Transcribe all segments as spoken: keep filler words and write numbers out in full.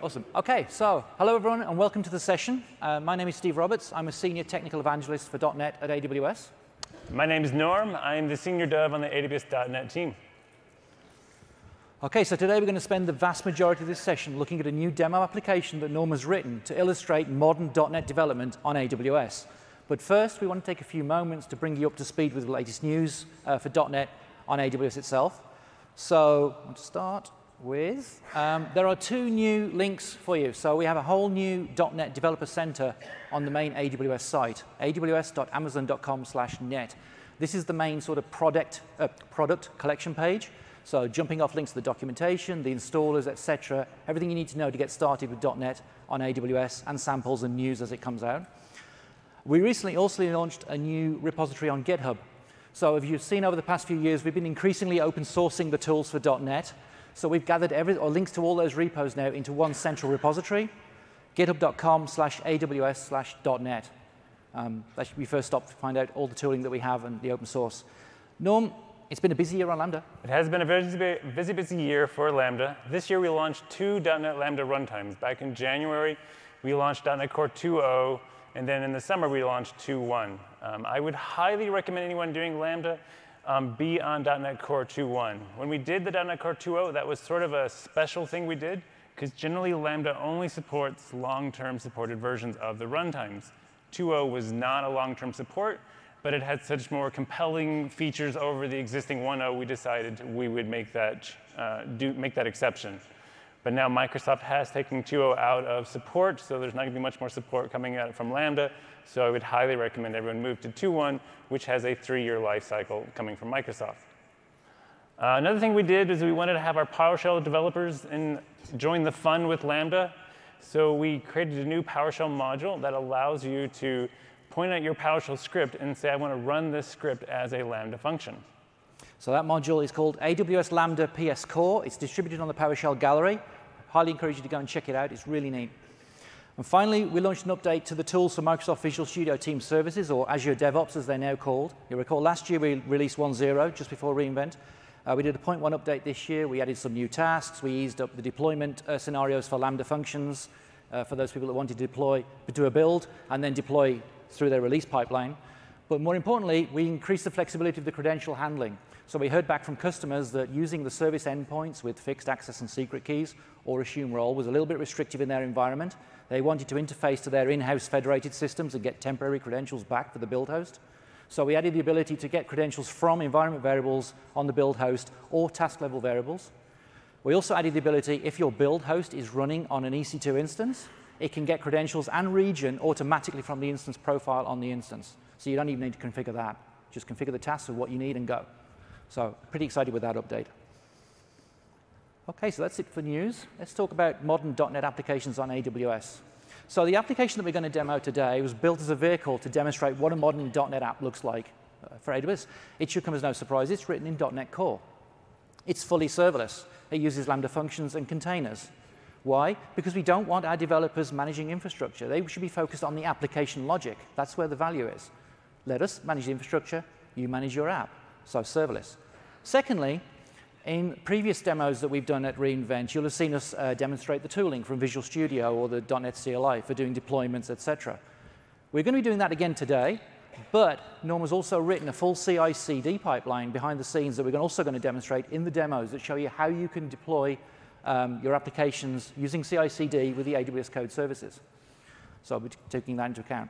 Awesome. Okay, so hello everyone and welcome to the session. Uh, my name is Steve Roberts. I'm a senior technical evangelist for .dot net at A W S. My name is Norm. I'm the senior dev on the A W S dot net team. Okay, so today we're going to spend the vast majority of this session looking at a new demo application that Norm has written to illustrate modern .dot net development on A W S. But first, we want to take a few moments to bring you up to speed with the latest news uh, for .dot net on A W S itself. So I want to start with, um, there are two new links for you. So we have a whole new .dot net Developer Center on the main A W S site, A W S dot amazon dot com slash net. This is the main sort of product, uh, product collection page. So jumping off links to the documentation, the installers, et cetera, everything you need to know to get started with .dot net on A W S and samples and news as it comes out. We recently also launched a new repository on GitHub. So if you've seen over the past few years, we've been increasingly open sourcing the tools for .dot net. So we've gathered every, or links to all those repos now into one central repository, github dot com slash A W S slash dot net. Um, that's where we first stopped to find out all the tooling that we have and the open source. Norm, it's been a busy year on Lambda. It has been a busy, busy, busy year for Lambda. This year we launched two .dot net Lambda runtimes. Back in January, we launched dot net core two point oh, and then in the summer we launched two point one. Um, I would highly recommend anyone doing Lambda um, be on dot net core two point one. When we did the dot net core two point oh, that was sort of a special thing we did, because generally Lambda only supports long-term supported versions of the runtimes. two point oh was not a long-term support, but it had such more compelling features over the existing one point oh, we decided we would make that, uh, do, make that exception. But now Microsoft has taken two point oh out of support, so there's not going to be much more support coming out from Lambda. So I would highly recommend everyone move to two point one, which has a three-year life cycle coming from Microsoft. Uh, another thing we did is we wanted to have our PowerShell developers in, join the fun with Lambda. So we created a new PowerShell module that allows you to point out your PowerShell script and say, I want to run this script as a Lambda function. So that module is called A W S Lambda P S Core. It's distributed on the PowerShell gallery. Highly encourage you to go and check it out. It's really neat. And finally, we launched an update to the tools for Microsoft Visual Studio Team Services, or Azure DevOps, as they're now called. You'll recall last year we released one point oh, just before re:Invent. Uh, we did a point one update this year. We added some new tasks. We eased up the deployment uh, scenarios for Lambda functions uh, for those people that wanted to deploy, do a build, and then deploy through their release pipeline. But more importantly, we increased the flexibility of the credential handling. So we heard back from customers that using the service endpoints with fixed access and secret keys or assume role was a little bit restrictive in their environment. They wanted to interface to their in-house federated systems and get temporary credentials back for the build host. So we added the ability to get credentials from environment variables on the build host or task level variables. We also added the ability, if your build host is running on an E C two instance, it can get credentials and region automatically from the instance profile on the instance. So you don't even need to configure that. Just configure the tasks of what you need and go. So pretty excited with that update. OK, so that's it for news. Let's talk about modern .dot net applications on A W S. So the application that we're going to demo today was built as a vehicle to demonstrate what a modern .dot net app looks like for A W S. It should come as no surprise. It's written in .dot net Core. It's fully serverless. It uses Lambda functions and containers. Why? Because we don't want our developers managing infrastructure. They should be focused on the application logic. That's where the value is. Let us manage the infrastructure. You manage your app. So serverless. Secondly, in previous demos that we've done at re:Invent, you'll have seen us uh, demonstrate the tooling from Visual Studio or the .dot net C L I for doing deployments, et cetera. We're going to be doing that again today, but Norm has also written a full C I C D pipeline behind the scenes that we're also going to demonstrate in the demos that show you how you can deploy Um, your applications using C I C D with the A W S code services. So I'll be taking that into account.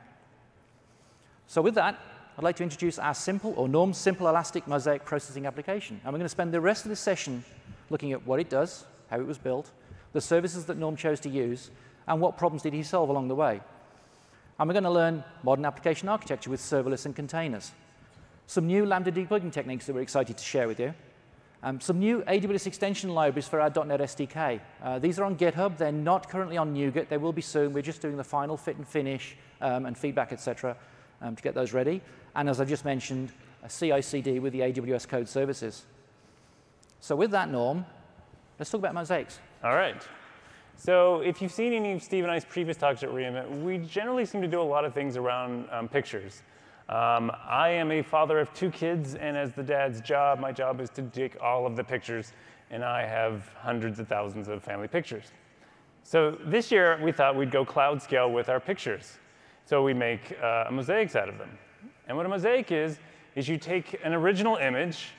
So with that, I'd like to introduce our simple, or Norm's simple elastic mosaic processing application. And we're going to spend the rest of this session looking at what it does, how it was built, the services that Norm chose to use, and what problems did he solve along the way. And we're going to learn modern application architecture with serverless and containers, some new Lambda debugging techniques that we're excited to share with you, Um, some new A W S extension libraries for our .dot net S D K. Uh, these are on GitHub. They're not currently on NuGet. They will be soon. We're just doing the final fit and finish um, and feedback, et cetera, um, to get those ready. And as I just mentioned, a C I C D with the A W S code services. So with that, Norm, let's talk about mosaics. All right. So if you've seen any of Steve and I's previous talks at re:Invent, we generally seem to do a lot of things around um, pictures. Um, I am a father of two kids, and as the dad's job, my job is to take all of the pictures, and I have hundreds of thousands of family pictures. So this year, we thought we'd go cloud scale with our pictures. So we make uh, mosaics out of them. And what a mosaic is, is you take an original image,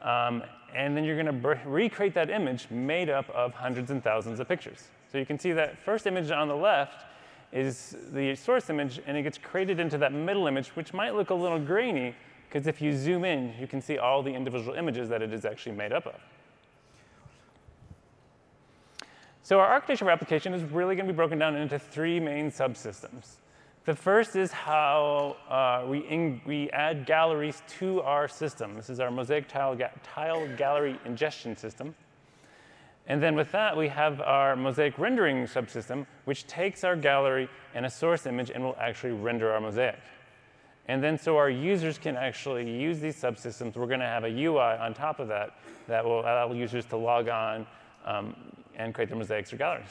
um, and then you're going to recreate that image made up of hundreds and thousands of pictures. So you can see that first image on the left is the source image, and it gets created into that middle image, which might look a little grainy, because if you zoom in, you can see all the individual images that it is actually made up of. So our architecture of application is really going to be broken down into three main subsystems. The first is how uh, we, in, we add galleries to our system. This is our mosaic tile, ga tile gallery ingestion system. And then with that, we have our mosaic rendering subsystem, which takes our gallery and a source image and will actually render our mosaic. And then so our users can actually use these subsystems. We're going to have a U I on top of that that will allow users to log on um, and create their mosaics or galleries.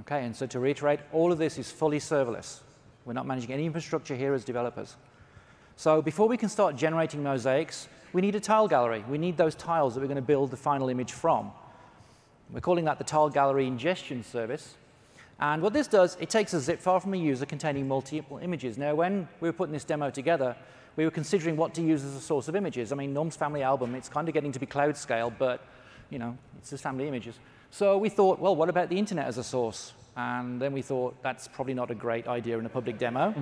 OK, and so to reiterate, all of this is fully serverless. We're not managing any infrastructure here as developers. So before we can start generating mosaics, we need a tile gallery. We need those tiles that we're going to build the final image from. We're calling that the tile gallery ingestion service. And what this does, it takes a zip file from a user containing multiple images. Now, when we were putting this demo together, we were considering what to use as a source of images. I mean, Norm's family album, it's kind of getting to be cloud scale, but you know, it's his family images. So we thought, well, what about the internet as a source? And then we thought, that's probably not a great idea in a public demo.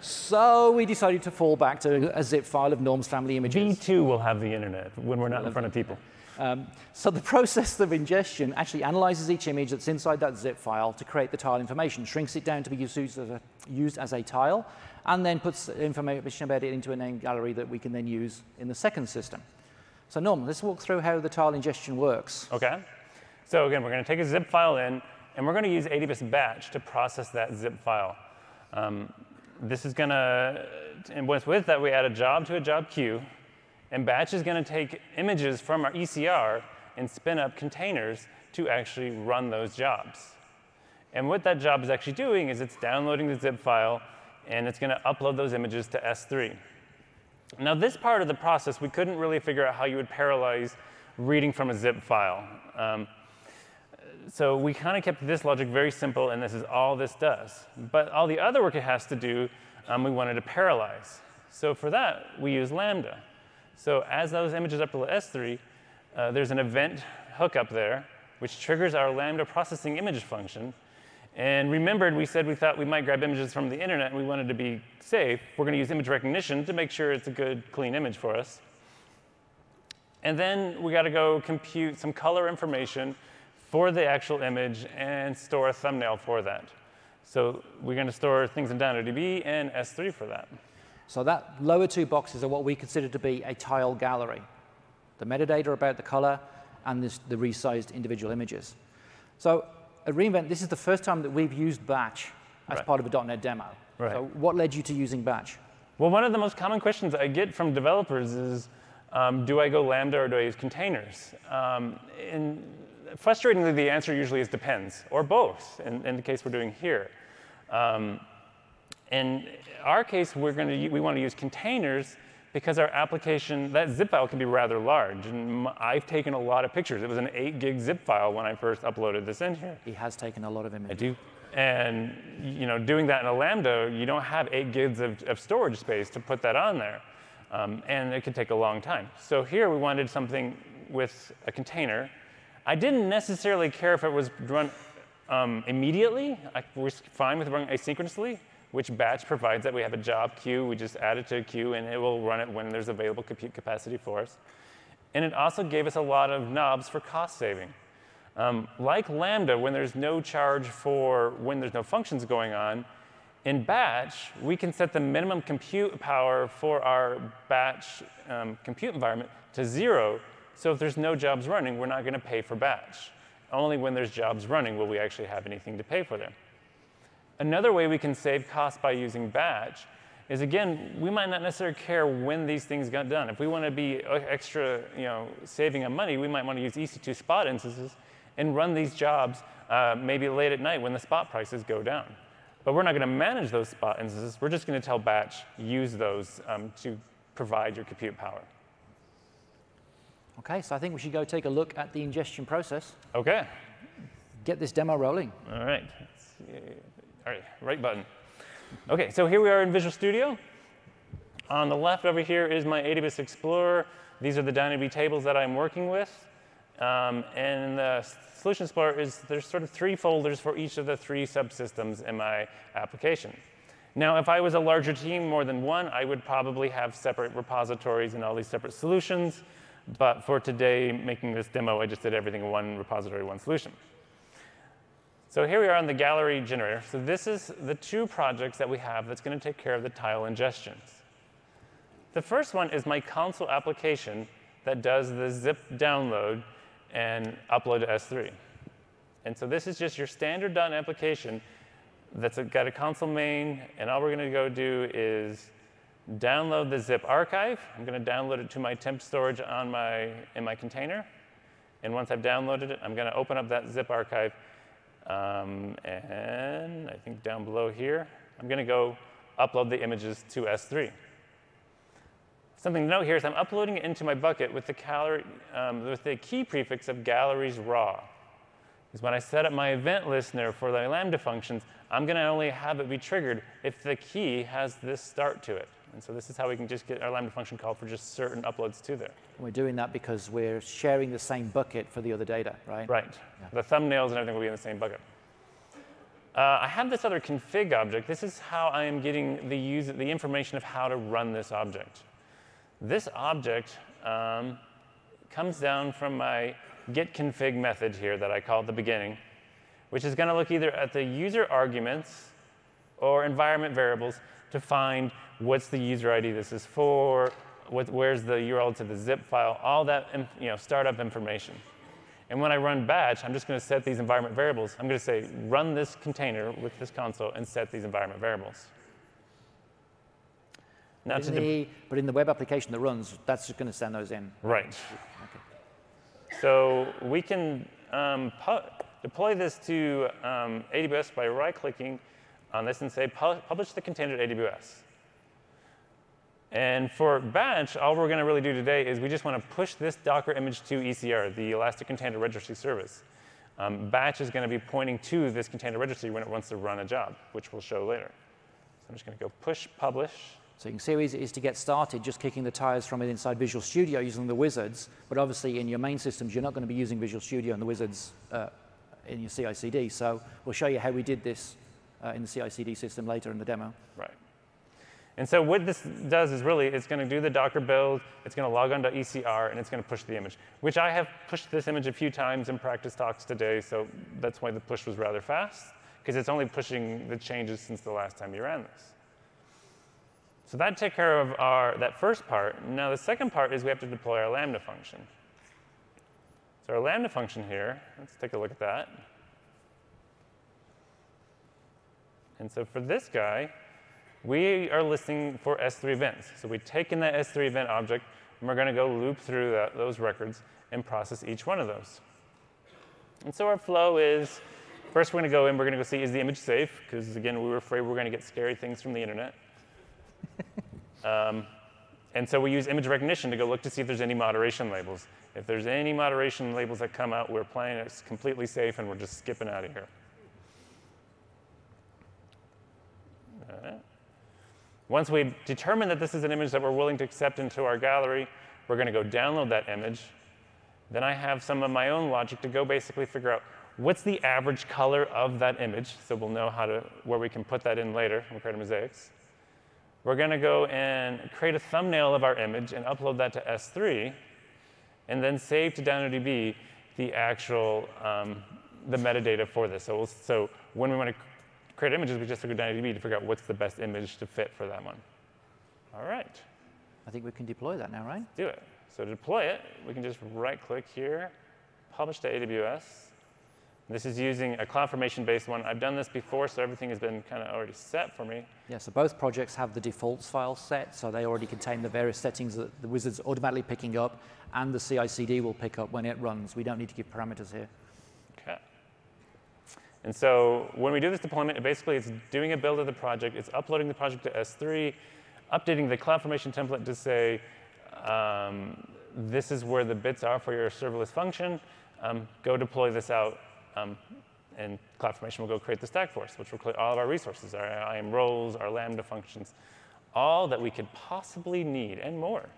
So we decided to fall back to a zip file of Norm's family images. V two will have the internet when we're not in front of people. Um, so the process of ingestion actually analyzes each image that's inside that zip file to create the tile information, shrinks it down to be used as a, used as a tile, and then puts information about it into a name gallery that we can then use in the second system. So Norm, let's walk through how the tile ingestion works. OK. So again, we're going to take a zip file in, and we're going to use A W S Batch to process that zip file. Um, this is going to, and with that, we add a job to a job queue. And Batch is going to take images from our E C R and spin up containers to actually run those jobs. And what that job is actually doing is it's downloading the zip file, and it's going to upload those images to S three. Now, this part of the process, we couldn't really figure out how you would parallelize reading from a zip file. Um, so we kind of kept this logic very simple, and this is all this does. But all the other work it has to do, um, we wanted to parallelize. So for that, we use Lambda. So as those images upload to S three, uh, there's an event hookup there, which triggers our Lambda processing image function. And remembered, we said we thought we might grab images from the internet, and we wanted to be safe. We're going to use image recognition to make sure it's a good, clean image for us. And then we got to go compute some color information for the actual image and store a thumbnail for that. So we're going to store things in DynamoDB and S three for that. So that lower two boxes are what we consider to be a tile gallery, the metadata about the color and this, the resized individual images. So at re:Invent, this is the first time that we've used Batch as right. part of a dot net demo. Right. So what led you to using Batch? Well, one of the most common questions I get from developers is, um, do I go Lambda or do I use containers? Um, and frustratingly, the answer usually is depends, or both, in, in the case we're doing here. Um, In our case, we're going to, we want to use containers because our application, that zip file can be rather large. And I've taken a lot of pictures. It was an eight gig zip file when I first uploaded this in here. He has taken a lot of images. I do. And you know, doing that in a Lambda, you don't have eight gigs of, of storage space to put that on there. Um, and it could take a long time. So here, we wanted something with a container. I didn't necessarily care if it was run um, immediately. I was fine with running asynchronously, which Batch provides that we have a job queue. We just add it to a queue, and it will run it when there's available compute capacity for us. And it also gave us a lot of knobs for cost saving. Um, like Lambda, when there's no charge for when there's no functions going on, in Batch, we can set the minimum compute power for our Batch um, compute environment to zero. So if there's no jobs running, we're not going to pay for Batch. Only when there's jobs running will we actually have anything to pay for them. Another way we can save costs by using Batch is, again, we might not necessarily care when these things got done. If we want to be extra, you know, saving on money, we might want to use E C two spot instances and run these jobs uh, maybe late at night when the spot prices go down. But we're not going to manage those spot instances. We're just going to tell Batch, use those um, to provide your compute power. OK, so I think we should go take a look at the ingestion process. OK. get this demo rolling. All right. All right, right button. OK, so here we are in Visual Studio. On the left over here is my A W S Explorer. These are the DynamoDB tables that I'm working with. Um, and the Solution Explorer is there's sort of three folders for each of the three subsystems in my application. Now, if I was a larger team, more than one, I would probably have separate repositories and all these separate solutions. But for today, making this demo, I just did everything in one repository, one solution. So here we are on the gallery generator. So this is the two projects that we have that's going to take care of the tile ingestions. The first one is my console application that does the zip download and upload to S three. And so this is just your standard .NET application that's got a console main. And all we're going to go do is download the zip archive. I'm going to download it to my temp storage on my, in my container. And once I've downloaded it, I'm going to open up that zip archive. Um, and I think down below here, I'm going to go upload the images to S three. Something to note here is I'm uploading it into my bucket with the, gallery, um, with the key prefix of galleries raw. Because when I set up my event listener for the Lambda functions, I'm going to only have it be triggered if the key has this start to it. And so this is how we can just get our Lambda function called for just certain uploads to there. We're doing that because we're sharing the same bucket for the other data, right? Right. Yeah. The thumbnails and everything will be in the same bucket. Uh, I have this other config object. This is how I am getting the, user, the information of how to run this object. This object um, comes down from my get config method here that I call at the beginning, which is going to look either at the user arguments or environment variables to find what's the user I D this is for, what, where's the U R L to the zip file, all that you know, startup information. And when I run batch, I'm just going to set these environment variables. I'm going to say, run this container with this console and set these environment variables. Now in the, but in the web application that runs, that's just going to send those in. Right. Okay. So we can um, deploy this to um, A W S by right-clicking on this and say, pu publish the container to A W S. And for batch, all we're going to really do today is we just want to push this Docker image to E C R, the Elastic Container Registry Service. Um, batch is going to be pointing to this container registry when it wants to run a job, which we'll show later. So I'm just going to go push publish. So you can see how easy it is to get started just kicking the tires from it inside Visual Studio using the wizards. But obviously, in your main systems, you're not going to be using Visual Studio and the wizards uh, in your C I C D. So we'll show you how we did this uh, in the C I C D system later in the demo. Right. And so what this does is really it's going to do the Docker build. It's going to log on to E C R, and it's going to push the image, which I have pushed this image a few times in practice talks today. So that's why the push was rather fast, because it's only pushing the changes since the last time you ran this. So that took care of our, that first part. Now, the second part is we have to deploy our Lambda function. So our Lambda function here, let's take a look at that. And so for this guy, we are listening for S three events. So we take in that S three event object, and we're going to go loop through that, those records and process each one of those. And so our flow is, first we're going to go in, we're going to go see, is the image safe? Because, again, we were afraid we were going to get scary things from the internet. um, and so we use image recognition to go look to see if there's any moderation labels. If there's any moderation labels that come out, we're playing it's completely safe, and we're just skipping out of here. All right. Once we determine that this is an image that we're willing to accept into our gallery, we're going to go download that image. Then I have some of my own logic to go basically figure out what's the average color of that image, so we'll know how to, where we can put that in later and create mosaics. We're going to go and create a thumbnail of our image and upload that to S three, and then save to DynamoDB the actual um, the metadata for this. So, we'll, so when we want to create images, we just look at DynamoDB to figure out what's the best image to fit for that one. All right. I think we can deploy that now, right? Let's do it. So to deploy it, we can just right-click here, publish to A W S. This is using a CloudFormation-based one. I've done this before, so everything has been kind of already set for me. Yeah, so both projects have the defaults file set, so they already contain the various settings that the wizard's automatically picking up, and the C I C D will pick up when it runs. We don't need to give parameters here. OK. And so when we do this deployment, basically it's doing a build of the project. It's uploading the project to S three, updating the CloudFormation template to say, um, this is where the bits are for your serverless function. Um, go deploy this out. Um, and CloudFormation will go create the stack for us, which will create all of our resources, our I A M roles, our Lambda functions, all that we could possibly need and more.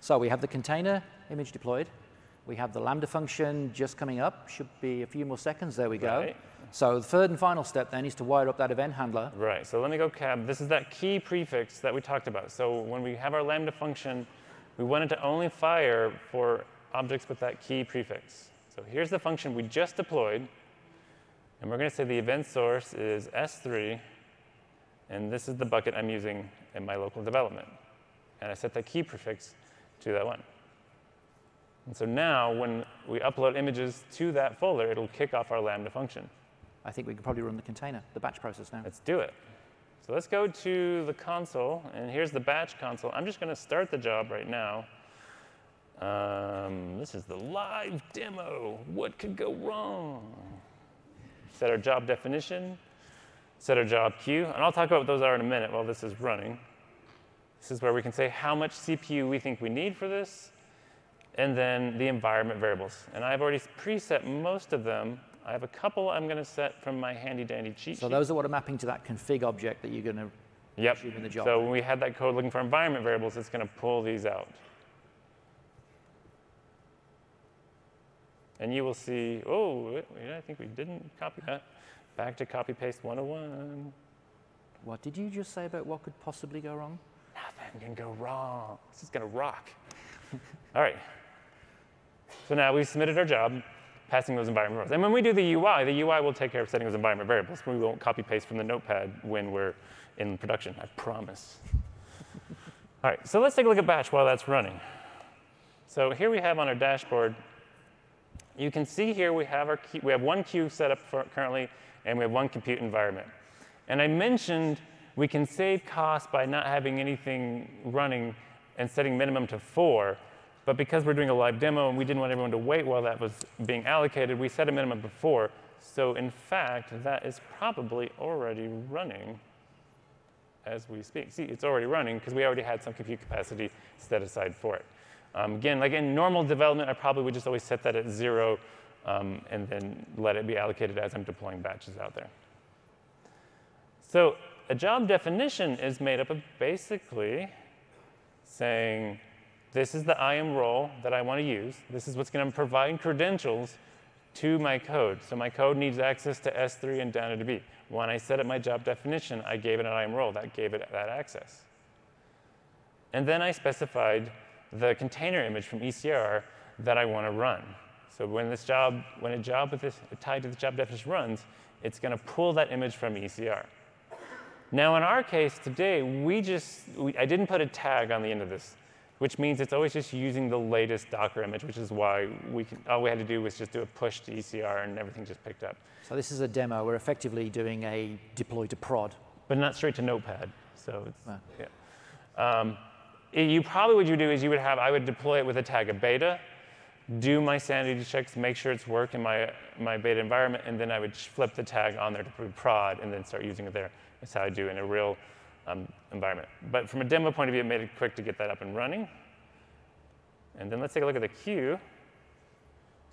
So we have the container image deployed. We have the Lambda function just coming up. Should be a few more seconds. There we go. Right. So the third and final step then is to wire up that event handler. Right. So let me go cab. This is that key prefix that we talked about. So when we have our Lambda function, we want it to only fire for objects with that key prefix. So here's the function we just deployed. And we're going to say the event source is S three. And this is the bucket I'm using in my local development. And I set that key prefix to that one. And so now, when we upload images to that folder, it'll kick off our Lambda function. I think we can probably run the container, the batch process now. Let's do it. So let's go to the console. And here's the batch console. I'm just going to start the job right now. Um, this is the live demo. What could go wrong? Set our job definition. Set our job queue. And I'll talk about what those are in a minute while this is running. This is where we can say how much C P U we think we need for this, and then the environment variables. And I've already preset most of them. I have a couple I'm going to set from my handy-dandy cheat sheet. So those are what are mapping to that config object that you're going to yep. use in the job. So when we had that code looking for environment variables, it's going to pull these out. And you will see, oh, I think we didn't copy that. Back to copy-paste one oh one. What did you just say about what could possibly go wrong? Nothing can go wrong. This is going to rock. All right. So now we've submitted our job, passing those environment variables. And when we do the U I, the U I will take care of setting those environment variables. We won't copy-paste from the notepad when we're in production, I promise. All right, so let's take a look at Batch while that's running. So here we have on our dashboard, you can see here we have, our we have one queue set up for currently, and we have one compute environment. And I mentioned we can save costs by not having anything running and setting minimum to four. But because we're doing a live demo and we didn't want everyone to wait while that was being allocated, we set a minimum to four. So in fact, that is probably already running as we speak. See, it's already running because we already had some compute capacity set aside for it. Um, again, like in normal development, I probably would just always set that at zero um, and then let it be allocated as I'm deploying batches out there. So a job definition is made up of basically saying, this is the I A M role that I want to use. This is what's going to provide credentials to my code. So my code needs access to S three and DynamoDB. When I set up my job definition, I gave it an I A M role. That gave it that access. And then I specified the container image from E C R that I want to run. So when this job, when a job with this tied to the job definition runs, it's going to pull that image from E C R. Now, in our case today, we just, we, I didn't put a tag on the end of this, which means it's always just using the latest Docker image, which is why we can, all we had to do was just do a push to E C R, and everything just picked up. So this is a demo. We're effectively doing a deploy to prod. But not straight to Notepad. So it's, ah. yeah. Um, you probably what you do is you would have, I would deploy it with a tag of beta, do my sanity checks, make sure it's working in my, my beta environment, and then I would flip the tag on there to prod and then start using it there. That's how I do in a real um, environment. But from a demo point of view, it made it quick to get that up and running. And then let's take a look at the queue.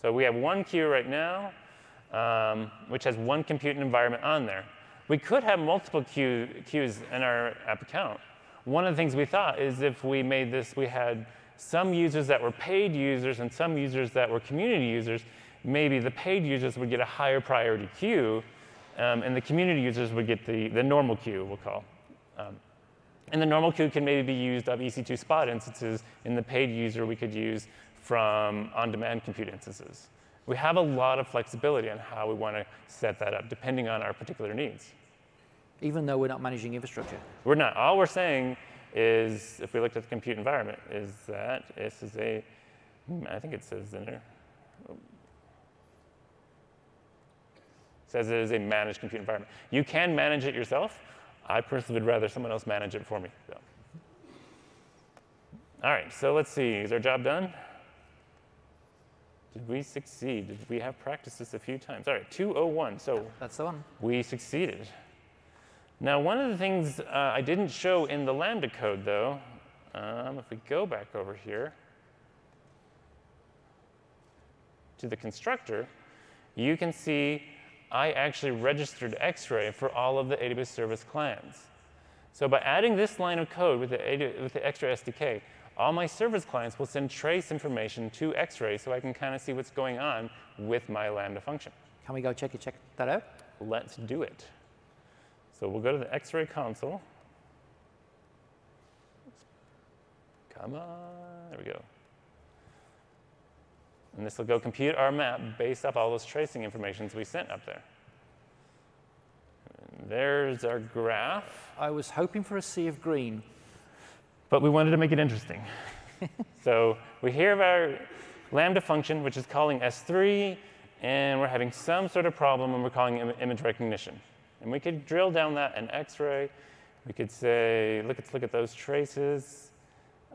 So we have one queue right now, um, which has one compute environment on there. We could have multiple queue, queues in our app account. One of the things we thought is if we made this, we had some users that were paid users and some users that were community users, maybe the paid users would get a higher priority queue, um, and the community users would get the, the normal queue, we'll call. Um, and the normal queue can maybe be used of E C two spot instances, and the paid user we could use from on-demand compute instances. We have a lot of flexibility on how we want to set that up, depending on our particular needs. Even though we're not managing infrastructure? We're not. All we're saying is, if we looked at the compute environment, is that this is a, I think it says in there, it says it is a managed compute environment. You can manage it yourself. I personally would rather someone else manage it for me. So. All right, so let's see. Is our job done? Did we succeed? Did we have practiced this a few times? All right, two oh one. So that's the one. We succeeded. Now, one of the things uh, I didn't show in the Lambda code, though, um, if we go back over here to the constructor, you can see I actually registered X-Ray for all of the A W S service clients. So by adding this line of code with the, with the X-Ray S D K, all my service clients will send trace information to X-Ray so I can kind of see what's going on with my Lambda function. Can we go check it, check that out? Let's do it. So we'll go to the X-Ray console. Come on, there we go. And this will go compute our map based off all those tracing informations we sent up there. And there's our graph. I was hoping for a sea of green. But we wanted to make it interesting. So we hear of our Lambda function, which is calling S three, and we're having some sort of problem when we're calling it image recognition. And we could drill down that in X-Ray. We could say, look at, look at those traces.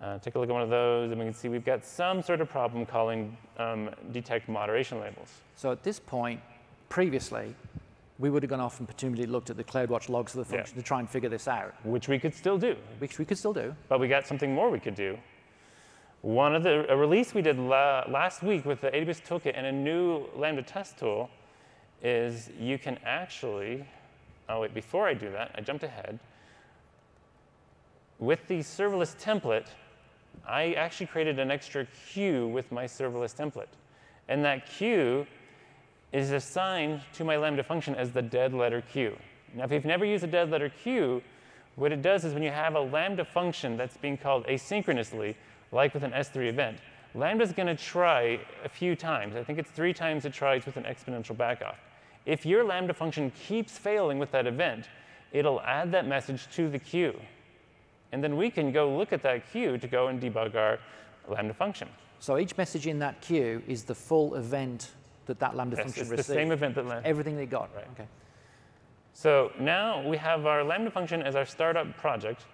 Uh, take a look at one of those, and we can see we've got some sort of problem calling um, detect moderation labels. So at this point, previously, we would have gone off and presumably looked at the CloudWatch logs of the function yeah. to try and figure this out. Which we could still do. Which we could still do. But we got something more we could do. One of the a release we did la last week with the A W S toolkit and a new Lambda test tool is you can actually, oh wait, before I do that, I jumped ahead. With the serverless template, I actually created an extra queue with my serverless template. And that queue is assigned to my Lambda function as the dead letter queue. Now, if you've never used a dead letter queue, what it does is when you have a Lambda function that's being called asynchronously, like with an S three event, Lambda's going to try a few times. I think it's three times it tries with an exponential backoff. If your Lambda function keeps failing with that event, it'll add that message to the queue. And then we can go look at that queue to go and debug our Lambda function. So each message in that queue is the full event that that Lambda yes, function it's received. The same event that Lambda. Everything they got, right? Okay. So now we have our Lambda function as our startup project.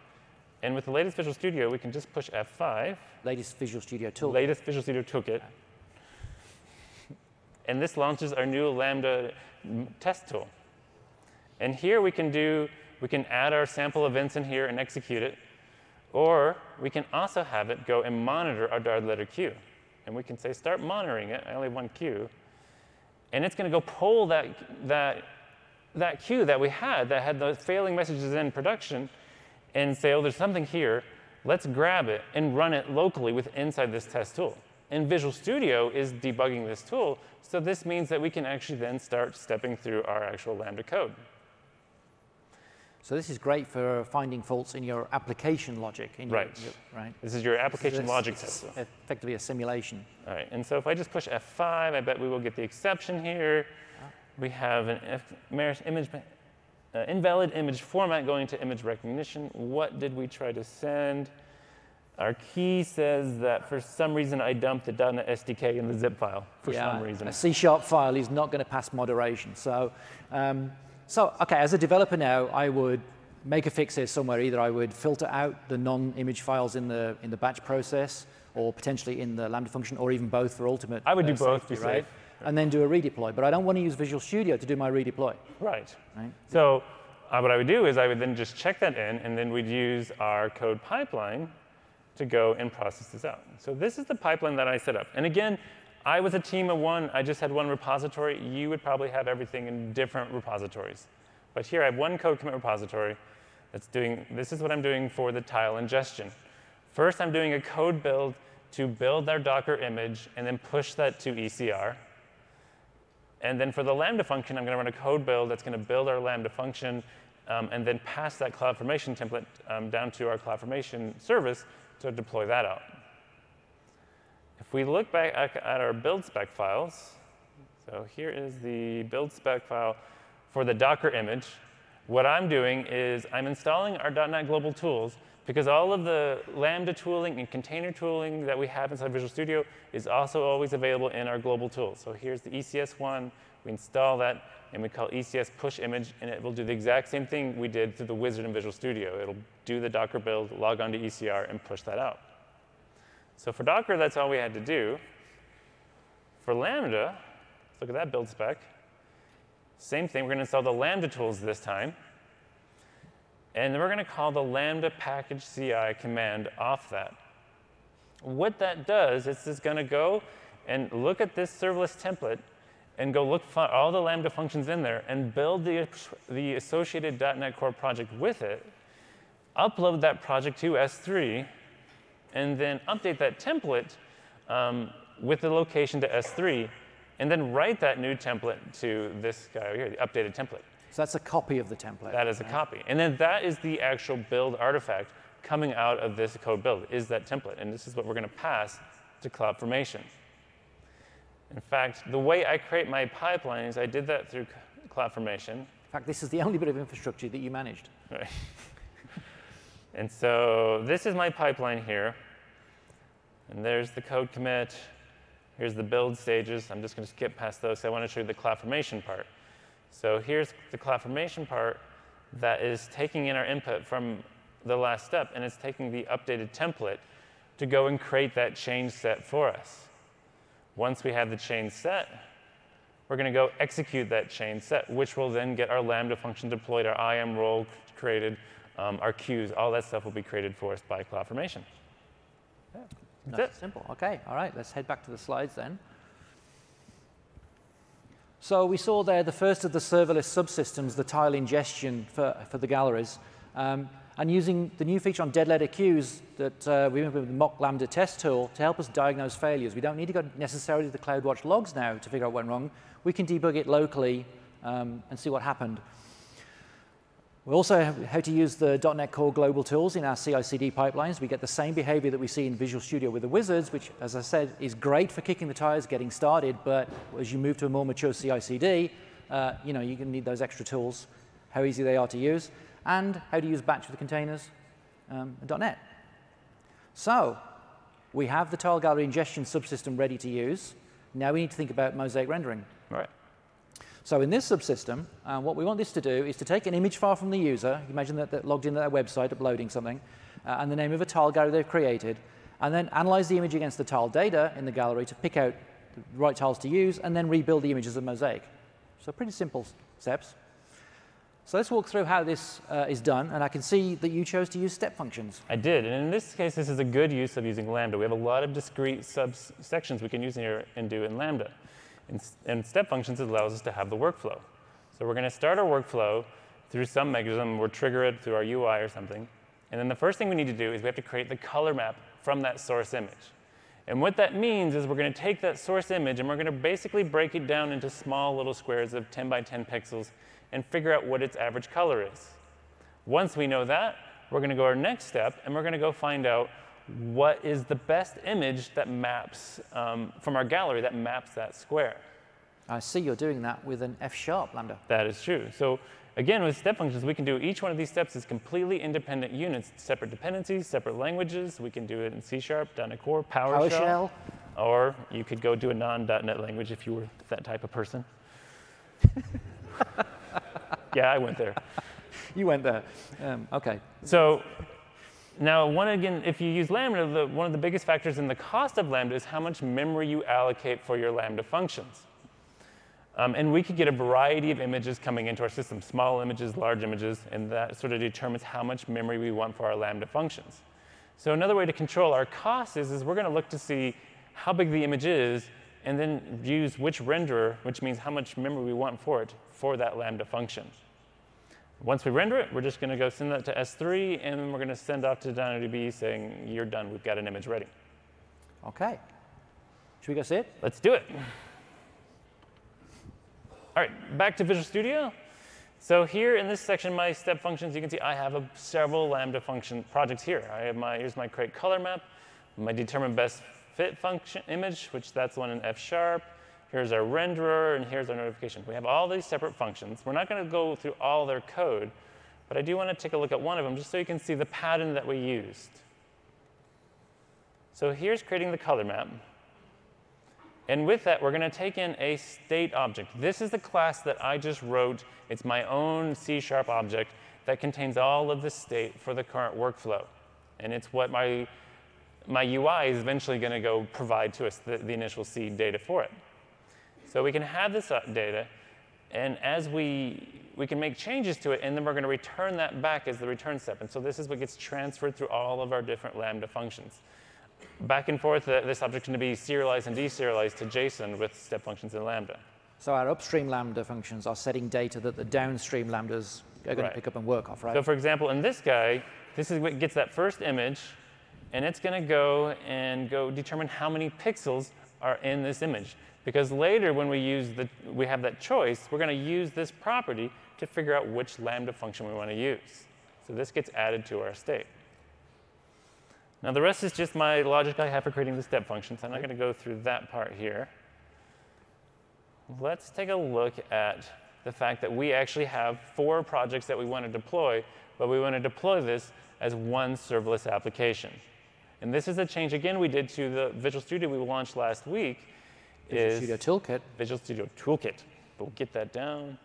And with the latest Visual Studio, we can just push F five. Latest Visual Studio Toolkit. Latest Visual Studio Toolkit. Okay. And this launches our new Lambda test tool. And here we can do, we can add our sample events in here and execute it. Or we can also have it go and monitor our dead letter queue. And we can say, start monitoring it. I only have one queue. And it's going to go pull that, that, that queue that we had that had those failing messages in production and say, oh, there's something here. Let's grab it and run it locally with inside this test tool. And Visual Studio is debugging this tool. So this means that we can actually then start stepping through our actual Lambda code. So this is great for finding faults in your application logic. In right. Your, your, right. This is your application logic test. Effectively a simulation. All right. And so if I just push F five, I bet we will get the exception here. Oh. We have an F, image, uh, invalid image format going to image recognition. What did we try to send? Our key says that for some reason I dumped the .NET S D K in the zip file for yeah, some reason. A C sharp file is not going to pass moderation. So. Um, So, okay, as a developer now, I would make a fix here somewhere. Either I would filter out the non-image files in the in the batch process, or potentially in the Lambda function, or even both for ultimate. I would do uh, both, safety, be right? safe. And then do a redeploy. But I don't want to use Visual Studio to do my redeploy. Right. right? So, uh, what I would do is I would then just check that in, and then we'd use our code pipeline to go and process this out. So this is the pipeline that I set up. And again, I was a team of one. I just had one repository. You would probably have everything in different repositories. But here I have one code commit repository that's doing, this is what I'm doing for the tile ingestion. First, I'm doing a code build to build our Docker image and then push that to E C R. And then for the Lambda function, I'm going to run a code build that's going to build our Lambda function um, and then pass that CloudFormation template um, down to our CloudFormation service to deploy that out. If we look back at our build spec files, so here is the build spec file for the Docker image. What I'm doing is I'm installing our .NET Global Tools because all of the Lambda tooling and container tooling that we have inside Visual Studio is also always available in our Global Tools. So here's the E C S one. We install that, and we call E C S push image, and it will do the exact same thing we did through the wizard in Visual Studio. It'll do the Docker build, log on to E C R, and push that out. So for Docker, that's all we had to do. For Lambda, let's look at that build spec. Same thing. We're going to install the Lambda tools this time. And then we're going to call the Lambda package C I command off that. What that does is it's going to go and look at this serverless template and go look for all the Lambda functions in there and build the, the associated .NET Core project with it, upload that project to S three, and then update that template um, with the location to S three, and then write that new template to this guy over here, the updated template. So that's a copy of the template. That is right? a copy. And then that is the actual build artifact coming out of this code build, is that template. And this is what we're going to pass to CloudFormation. In fact, the way I create my pipelines, I did that through CloudFormation. In fact, this is the only bit of infrastructure that you managed. Right. And so this is my pipeline here. And there's the code commit. Here's the build stages. I'm just going to skip past those, so I want to show you the CloudFormation part. So here's the CloudFormation part that is taking in our input from the last step, and it's taking the updated template to go and create that change set for us. Once we have the change set, we're going to go execute that change set, which will then get our Lambda function deployed, our I A M role created, um, our queues, all that stuff will be created for us by CloudFormation. Yeah. That's nice it. Simple. OK, all right, let's head back to the slides then. So we saw there the first of the serverless subsystems, the tile ingestion for, for the galleries. Um, and using the new feature on dead letter queues that uh, we implemented with the mock Lambda test tool to help us diagnose failures. We don't need to go necessarily to the CloudWatch logs now to figure out what went wrong. We can debug it locally um, and see what happened. We also have how to use the .NET Core global tools in our C I C D pipelines. We get the same behavior that we see in Visual Studio with the wizards, which, as I said, is great for kicking the tires, getting started. But as you move to a more mature C I C D, uh, you know, you're going to need those extra tools, how easy they are to use, and how to use Batch with containers um, and .NET. So we have the tile gallery ingestion subsystem ready to use. Now we need to think about mosaic rendering. All right. So in this subsystem, uh, what we want this to do is to take an image file from the user. Imagine that they're logged into their website, uploading something, uh, and the name of a tile gallery they've created, and then analyze the image against the tile data in the gallery to pick out the right tiles to use, and then rebuild the image as a mosaic. So pretty simple steps. So let's walk through how this uh, is done, and I can see that you chose to use step functions. I did, and in this case, this is a good use of using Lambda. We have a lot of discrete subsections we can use here and do in Lambda. And step functions allows us to have the workflow. So we're going to start our workflow through some mechanism. We'll trigger it through our U I or something. And then the first thing we need to do is we have to create the color map from that source image. And what that means is we're going to take that source image, and we're going to basically break it down into small little squares of ten by ten pixels and figure out what its average color is. Once we know that, we're going to go our next step, and we're going to go find out what is the best image that maps um, from our gallery that maps that square. I see you're doing that with an F sharp Lambda. That is true. So again, with step functions, we can do each one of these steps as completely independent units, separate dependencies, separate languages. We can do it in C sharp, .NET Core, PowerShell, PowerShell. Or you could go do a non dot NET language if you were that type of person. Yeah, I went there. You went there. Um, OK. So. Now, one, again, if you use Lambda, the, one of the biggest factors in the cost of Lambda is how much memory you allocate for your Lambda functions. Um, and we could get a variety of images coming into our system, small images, large images, and that sort of determines how much memory we want for our Lambda functions. So another way to control our costs is, is we're going to look to see how big the image is and then use which renderer, which means how much memory we want for it, for that Lambda function. Once we render it, we're just going to go send that to S three, and then we're going to send off to DynamoDB saying, you're done. We've got an image ready. OK. Should we go see it? Let's do it. All right, back to Visual Studio. So here in this section, my step functions, you can see I have a, several Lambda function projects here. I have my, here's my create color map, my determine best fit function image, which that's one in F sharp. Here's our renderer, and here's our notification. We have all these separate functions. We're not going to go through all their code, but I do want to take a look at one of them just so you can see the pattern that we used. So here's creating the color map. And with that, we're going to take in a state object. This is the class that I just wrote. It's my own C sharp object that contains all of the state for the current workflow. And it's what my, my U I is eventually going to go provide to us, the, the initial C data for it. So we can have this data, and as we, we can make changes to it, and then we're going to return that back as the return step. And so this is what gets transferred through all of our different Lambda functions. Back and forth, uh, this object is going to be serialized and deserialized to JSON with step functions in Lambda. So our upstream Lambda functions are setting data that the downstream Lambdas are going right. to pick up and work off, right? So for example, in this guy, this is what gets that first image, and it's going to go and go determine how many pixels are in this image. Because later when we use the, we have that choice, we're going to use this property to figure out which Lambda function we want to use. So this gets added to our state. Now the rest is just my logic I have for creating the step functions. I'm not going to go through that part here. Let's take a look at the fact that we actually have four projects that we want to deploy, but we want to deploy this as one serverless application. And this is a change, again, we did to the Visual Studio we launched last week. Visual Studio Toolkit. Visual Studio Toolkit. But we'll get that down.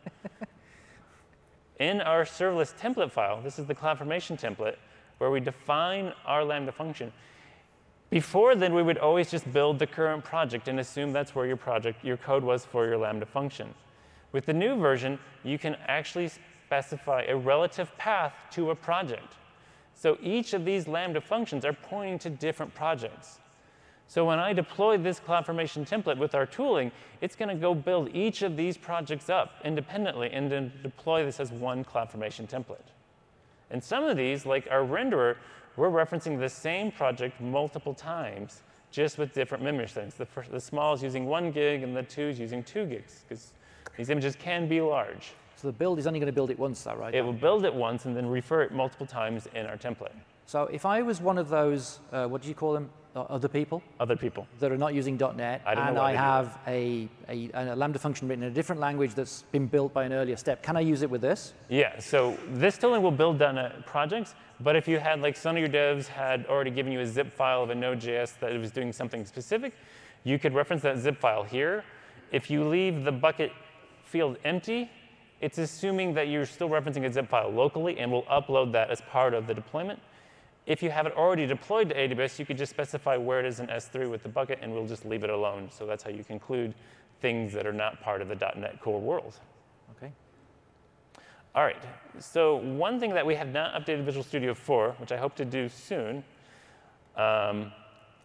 In our serverless template file, this is the CloudFormation template, where we define our Lambda function. Before then, we would always just build the current project and assume that's where your project, your code was for your Lambda function. With the new version, you can actually specify a relative path to a project. So each of these Lambda functions are pointing to different projects. So when I deploy this CloudFormation template with our tooling, it's going to go build each of these projects up independently and then deploy this as one CloudFormation template. And some of these, like our renderer, we're referencing the same project multiple times, just with different memory settings. The, first, the small is using one gig, and the two is using two gigs, because these images can be large. So the build is only going to build it once, though, right? It will build it once and then refer it multiple times in our template. So if I was one of those, uh, what do you call them, uh, other people? Other people. That are not using .NET, I and I have a, a, a Lambda function written in a different language that's been built by an earlier step. Can I use it with this? Yeah, so this tooling will build .NET projects, but if you had, like, some of your devs had already given you a zip file of a Node.js that was doing something specific, you could reference that zip file here. If you leave the bucket field empty, it's assuming that you're still referencing a zip file locally and will upload that as part of the deployment. If you have it already deployed to A W S, you could just specify where it is in S three with the bucket, and we'll just leave it alone. So that's how you conclude things that are not part of the .NET Core world. OK. All right. So one thing that we have not updated Visual Studio for, which I hope to do soon, um,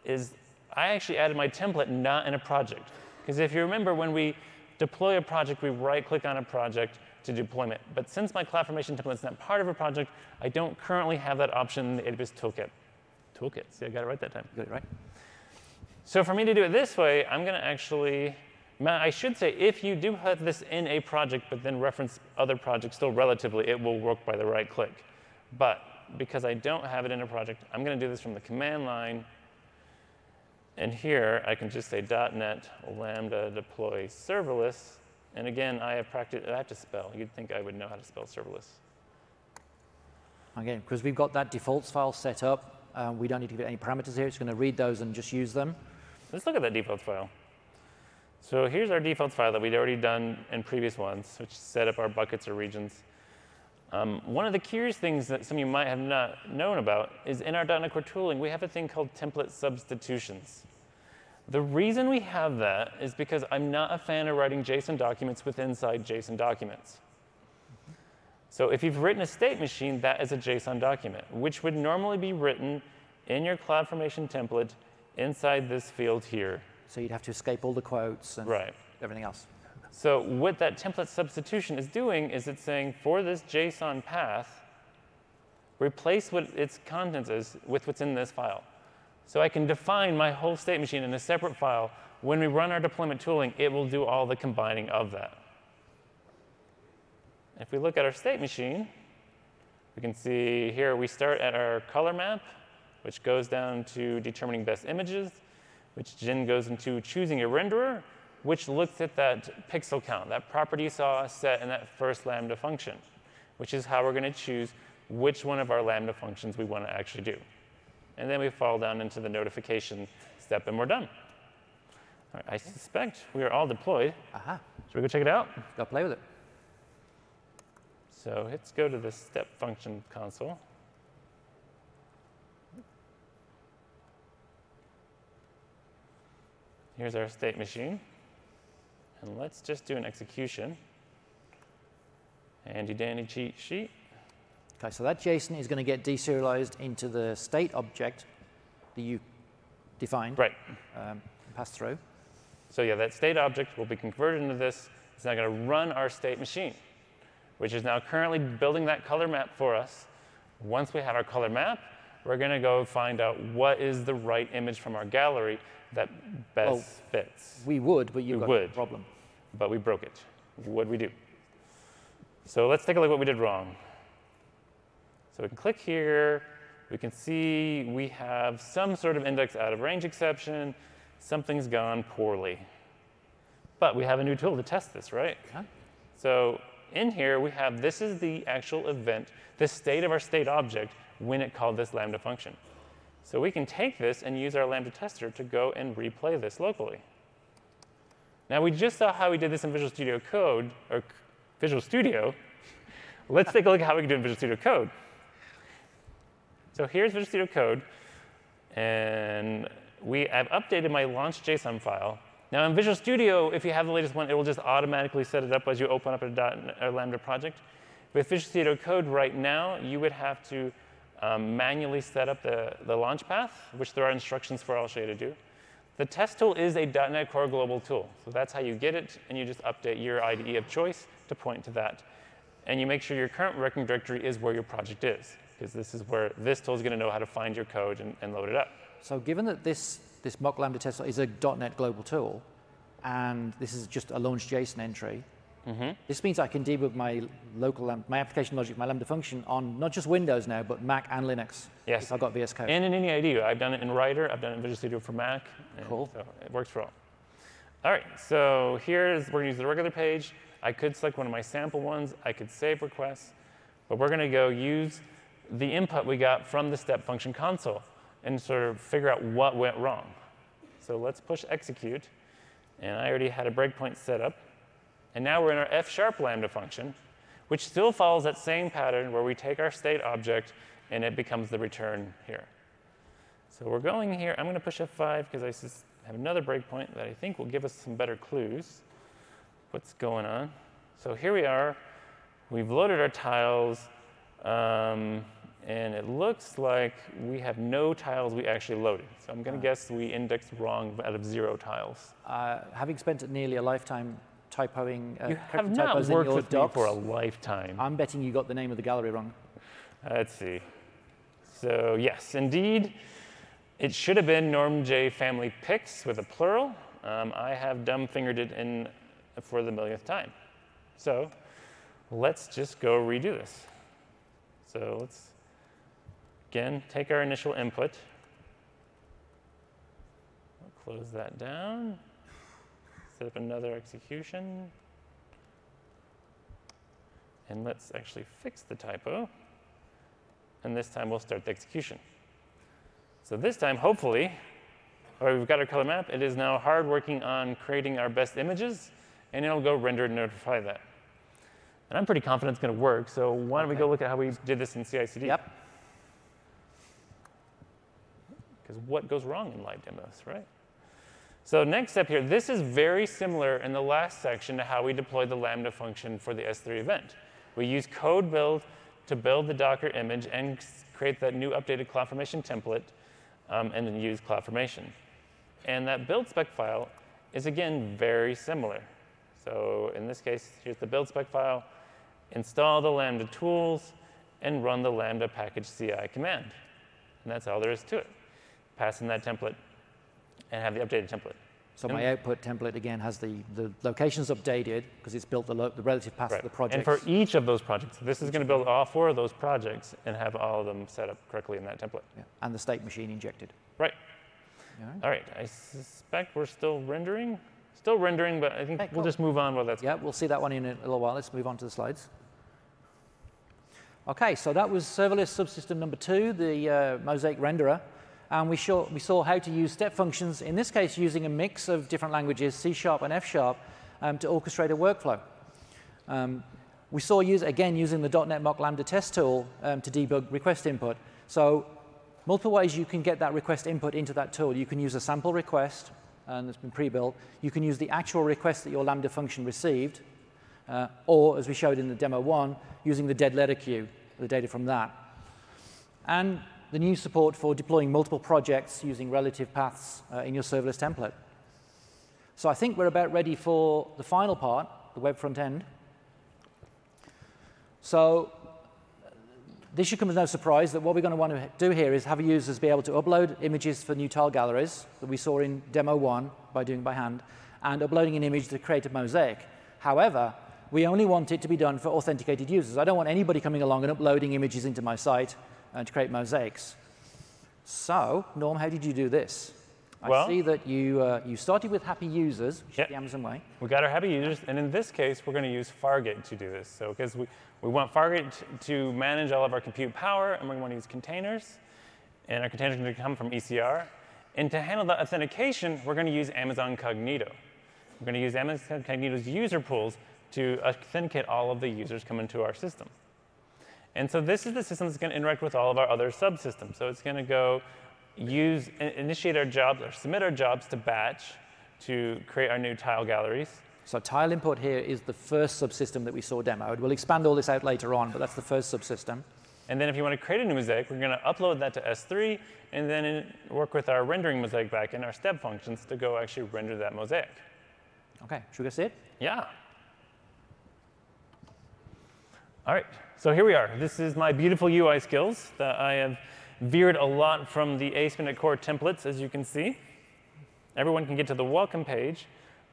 is I actually added my template not in a project. Because if you remember, when we deploy a project, we right-click on a project to deployment. But since my CloudFormation template is not part of a project, I don't currently have that option in the A W S toolkit. Toolkit, see, I got it right that time. Got it right. So for me to do it this way, I'm going to actually, I should say, if you do have this in a project, but then reference other projects still relatively, it will work by the right click. But because I don't have it in a project, I'm going to do this from the command line. And here, I can just say .NET Lambda deploy serverless. And again, I have practiced, I have to spell. You'd think I would know how to spell serverless. Again, because we've got that defaults file set up. Um, we don't need to give it any parameters here. It's going to read those and just use them. Let's look at that defaults file. So here's our defaults file that we'd already done in previous ones, which set up our buckets or regions. Um, one of the curious things that some of you might have not known about is in our .NET Core tooling, we have a thing called template substitutions. The reason we have that is because I'm not a fan of writing JSON documents with inside JSON documents. So if you've written a state machine, that is a JSON document, which would normally be written in your CloudFormation template inside this field here. So you'd have to escape all the quotes and right. everything else. So what that template substitution is doing is it's saying, for this JSON path, replace what its contents is with what's in this file. So I can define my whole state machine in a separate file. When we run our deployment tooling, it will do all the combining of that. If we look at our state machine, we can see here we start at our color map, which goes down to determining best images, which then goes into choosing a renderer, which looks at that pixel count, that property you saw set in that first Lambda function, which is how we're going to choose which one of our Lambda functions we want to actually do. And then we fall down into the notification step, and we're done. All right, I suspect we are all deployed. Aha. Should we go check it out? Go play with it. So let's go to the step function console. Here's our state machine. And let's just do an execution. Andy Danny cheat sheet. OK, so that JSON is going to get deserialized into the state object that you defined, right. um, pass through. So yeah, that state object will be converted into this. It's now going to run our state machine, which is now currently building that color map for us. Once we have our color map, we're going to go find out what is the right image from our gallery that best well, fits. We would, but you got a problem. But we broke it. What did we do? So let's take a look at what we did wrong. So we can click here. We can see we have some sort of index out of range exception. Something's gone poorly. But we have a new tool to test this, right? Huh? So in here, we have this is the actual event, the state of our state object when it called this Lambda function. So we can take this and use our Lambda tester to go and replay this locally. Now, we just saw how we did this in Visual Studio Code, or Visual Studio. Let's take a look at how we can do it in Visual Studio Code. So here's Visual Studio Code. And we I've updated my launch.json file. Now, in Visual Studio, if you have the latest one, it will just automatically set it up as you open up a Lambda project. With Visual Studio Code right now, you would have to um, manually set up the, the launch path, which there are instructions for Alshea to do. The test tool is a .NET Core global tool. So that's how you get it, and you just update your I D E of choice to point to that. And you make sure your current working directory is where your project is, because this is where this tool is going to know how to find your code and, and load it up. So given that this, this mock Lambda test is a .NET global tool, and this is just a launch.json entry, mm-hmm. this means I can debug my local my application logic, my Lambda function, on not just Windows now, but Mac and Linux. Yes. I've got V S Code. And in any I D E. I've done it in Writer. I've done it in Visual Studio for Mac. Cool. So it works for all. All right. So here's we're going to use the regular page. I could select one of my sample ones. I could save requests. But we're going to go use the input we got from the step function console and sort of figure out what went wrong. So let's push execute. And I already had a breakpoint set up. And now we're in our F sharp Lambda function, which still follows that same pattern where we take our state object, and it becomes the return here. So we're going here. I'm going to push F five, because I have another breakpoint that I think will give us some better clues what's going on. So here we are. We've loaded our tiles. Um, And it looks like we have no tiles we actually loaded. So I'm going to guess we indexed wrong out of zero tiles. Uh, having spent nearly a lifetime typoing uh, you have not worked with docs, me for a lifetime. I'm betting you got the name of the gallery wrong. Let's see. So yes, indeed, it should have been Norm J family pics with a plural. Um, I have dumb fingered it in for the millionth time. So let's just go redo this. So let's. Again, take our initial input. We'll close that down. Set up another execution. And let's actually fix the typo. And this time, we'll start the execution. So this time, hopefully, or we've got our color map. It is now hard working on creating our best images. And it'll go render and notify that. And I'm pretty confident it's going to work. So why don't okay. we go look at how we did this in C I C D? Yep. What goes wrong in live demos, right? So next step here, this is very similar in the last section to how we deployed the Lambda function for the S three event. We use CodeBuild to build the Docker image and create that new updated CloudFormation template, um, and then use CloudFormation. And that build spec file is, again, very similar. So in this case, here's the build spec file. Install the Lambda tools and run the Lambda package C I command. And that's all there is to it. Pass in that template and have the updated template. So and my output template, again, has the, the locations updated because it's built the, lo the relative paths right. of the projects. And for each of those projects, this each is going to build all four of those projects and have all of them set up correctly in that template. Yeah. And the state machine injected. Right. All right. All right. I suspect we're still rendering. Still rendering, but I think okay, we'll cool. just move on while that's Yeah, cool. we'll see that one in a little while. Let's move on to the slides. OK, so that was serverless subsystem number two, the uh, Mosaic renderer. And we saw, we saw how to use step functions, in this case, using a mix of different languages, C sharp and F sharp, um, to orchestrate a workflow. Um, we saw, use, again, using the .NET mock Lambda test tool um, to debug request input. So multiple ways you can get that request input into that tool. You can use a sample request, and it's been pre-built. You can use the actual request that your Lambda function received, uh, or, as we showed in the demo one, using the dead letter queue, the data from that. And the new support for deploying multiple projects using relative paths uh, in your serverless template. So I think we're about ready for the final part, the web front end. So this should come as no surprise that what we're going to want to do here is have users be able to upload images for new tile galleries that we saw in demo one by doing by hand, and uploading an image to create a mosaic. However, we only want it to be done for authenticated users. I don't want anybody coming along and uploading images into my site and to create mosaics. So, Norm, how did you do this? I well, see that you, uh, you started with happy users, which yep. is the Amazon way. We got our happy users, and in this case, we're going to use Fargate to do this. So because we, we want Fargate to manage all of our compute power, and we want to use containers, and our containers are going to come from E C R. And to handle the authentication, we're going to use Amazon Cognito. We're going to use Amazon Cognito's user pools to authenticate all of the users coming to our system. And so this is the system that's going to interact with all of our other subsystems. So it's going to go use, initiate our jobs, or submit our jobs to Batch to create our new tile galleries. So tile import here is the first subsystem that we saw demoed. We'll expand all this out later on, but that's the first subsystem. And then if you want to create a new mosaic, we're going to upload that to S three, and then work with our rendering mosaic back in our step functions to go actually render that mosaic. OK, should we go see it? Yeah. All right, so here we are. This is my beautiful U I skills that I have veered a lot from the A S P dot NET Core templates, as you can see. Everyone can get to the welcome page,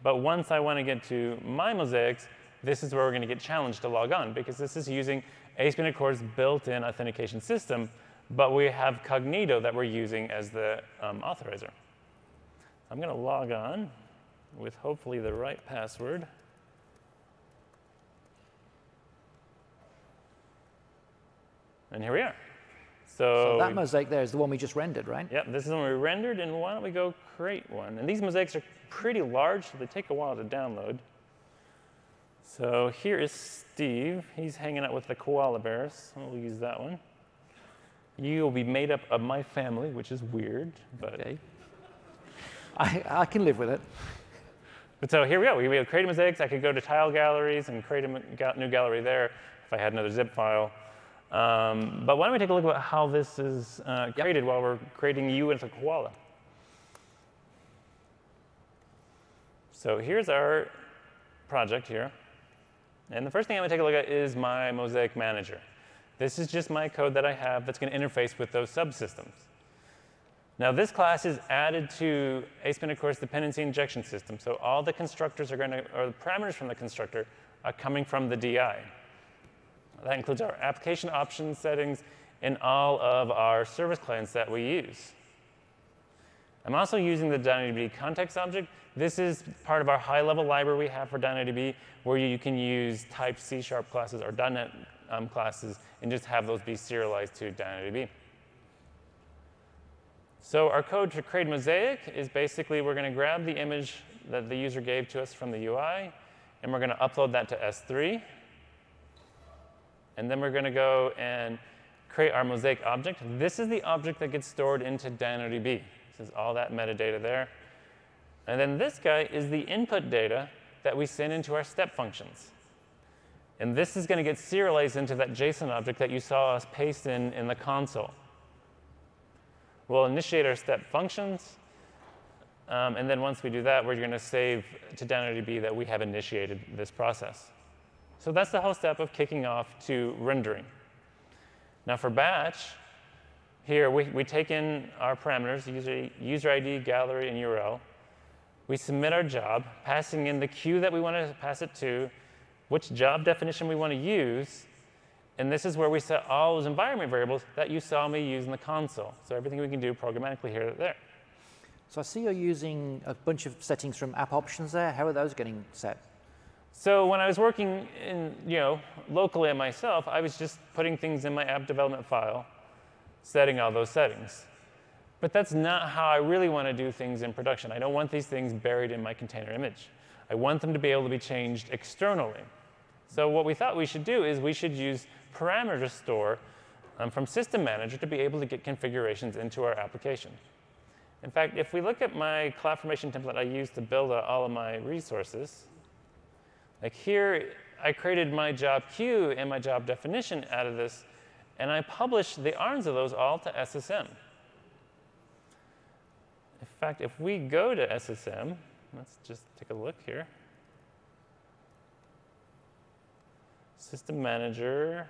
but once I want to get to my mosaics, this is where we're going to get challenged to log on, because this is using A S P dot NET Core's built-in authentication system, but we have Cognito that we're using as the um, authorizer. I'm going to log on with hopefully the right password. And here we are. So, so that mosaic there is the one we just rendered, right? Yep, this is the one we rendered, and why don't we go create one? And these mosaics are pretty large, so they take a while to download. So here is Steve. He's hanging out with the koala bears. We'll use that one. You will be made up of my family, which is weird, but okay. I, I can live with it. But so here we go. We have created mosaics. I could go to tile galleries and create a new gallery there if I had another zip file. Um, but why don't we take a look at how this is uh, created yep. while we're creating you as a koala. So here's our project here. And the first thing I'm going to take a look at is my mosaic manager. This is just my code that I have that's going to interface with those subsystems. Now, this class is added to A S P dot NET Core's dependency injection system. So all the constructors are going to, or the parameters from the constructor are coming from the D I. That includes our application option settings and all of our service clients that we use. I'm also using the DynamoDB context object. This is part of our high-level library we have for DynamoDB, where you can use type C sharp classes or .NET um, classes and just have those be serialized to DynamoDB. So our code to create mosaic is basically we're going to grab the image that the user gave to us from the U I, and we're going to upload that to S three. And then we're going to go and create our mosaic object. This is the object that gets stored into DynamoDB. This is all that metadata there. And then this guy is the input data that we send into our step functions. And this is going to get serialized into that JSON object that you saw us paste in in the console. We'll initiate our step functions. Um, and then once we do that, we're going to save to DynamoDB that we have initiated this process. So that's the whole step of kicking off to rendering. Now for Batch, here we, we take in our parameters, user, user I D, gallery, and U R L. We submit our job, passing in the queue that we want to pass it to, which job definition we want to use, and this is where we set all those environment variables that you saw me use in the console. So everything we can do programmatically here or there. So I see you're using a bunch of settings from app options there. How are those getting set? So when I was working in, you know, locally on myself, I was just putting things in my app development file, setting all those settings. But that's not how I really want to do things in production. I don't want these things buried in my container image. I want them to be able to be changed externally. So what we thought we should do is we should use Parameter Store um, from System Manager to be able to get configurations into our application. In fact, if we look at my CloudFormation template I used to build out all of my resources, like here, I created my job queue and my job definition out of this, and I published the arms of those all to S S M. In fact, if we go to S S M, let's just take a look here. System Manager.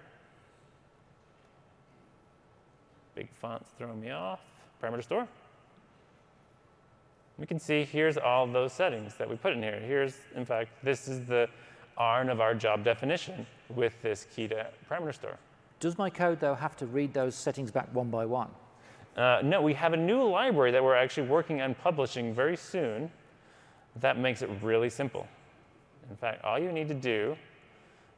Big fonts throwing me off. Parameter Store. We can see here's all those settings that we put in here. Here's, in fact, this is the A R N of our job definition with this key to Parameter Store. Does my code, though, have to read those settings back one by one? Uh, no, we have a new library that we're actually working on publishing very soon. That makes it really simple. In fact, all you need to do